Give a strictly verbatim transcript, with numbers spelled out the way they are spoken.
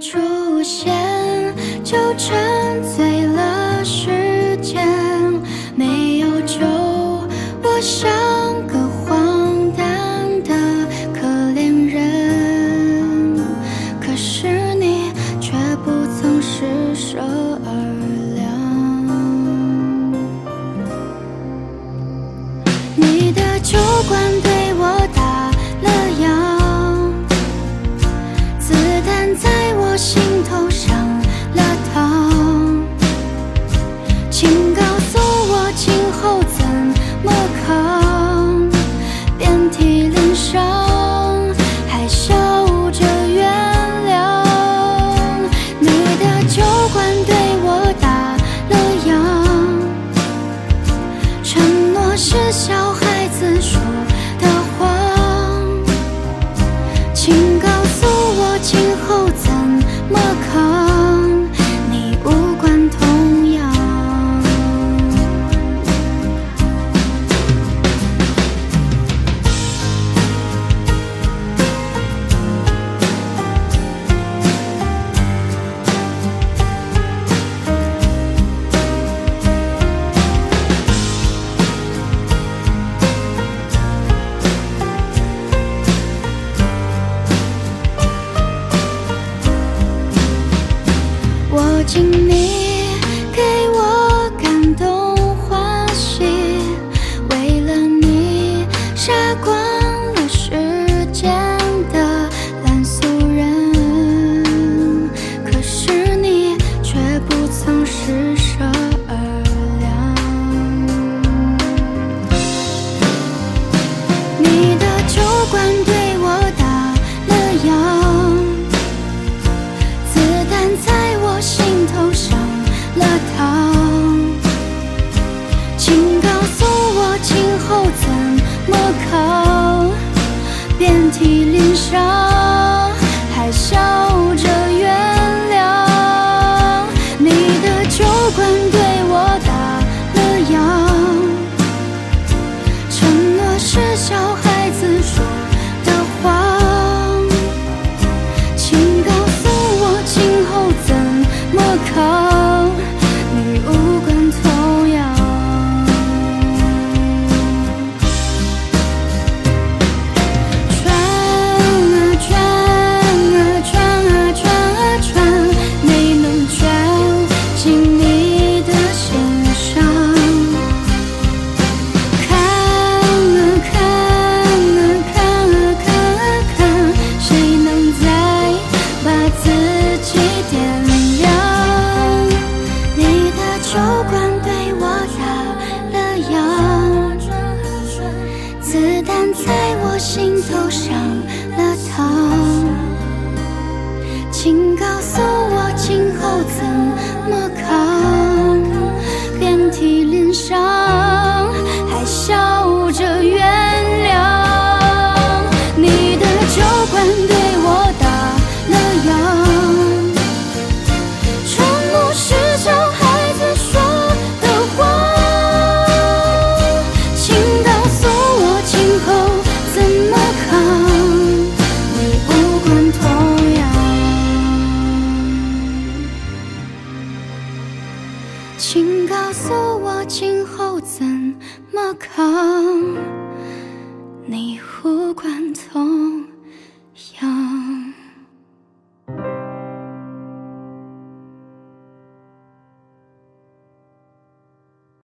出现，就沉醉了时间。没有酒，我像个荒诞的可怜人。可是你却不曾施舍而凉。你的酒馆对我打了烊，子弹在我心头上了膛。请告诉我今后怎么扛，遍体鳞伤还笑着原谅。你的酒馆对我打了烊，承诺是小孩子说的谎。请告诉我今后怎么扛，你无关痛痒。我敬你给我感动欢喜，为了你杀光了世间的烂俗人。可是你却不曾施舍而凉。你的酒馆对我打了烊，子弹在我心头上了膛。请告诉我今后怎么扛，遍体鳞伤还笑着原谅。你的酒馆对我打了烊，承诺是小孩子说的谎。请告诉我今后怎么扛，你无关痛痒。转啊转啊转啊转啊转，没能转进你的心上。看啊看啊看啊看啊看，谁能再把自己点亮。酒馆对我打了烊，子弹在我心头上了膛。请告诉我今后怎么扛，遍体鳞伤还笑着原谅。你的酒馆对我打了烊，承诺是小孩请告诉我今后怎么扛，你无关痛。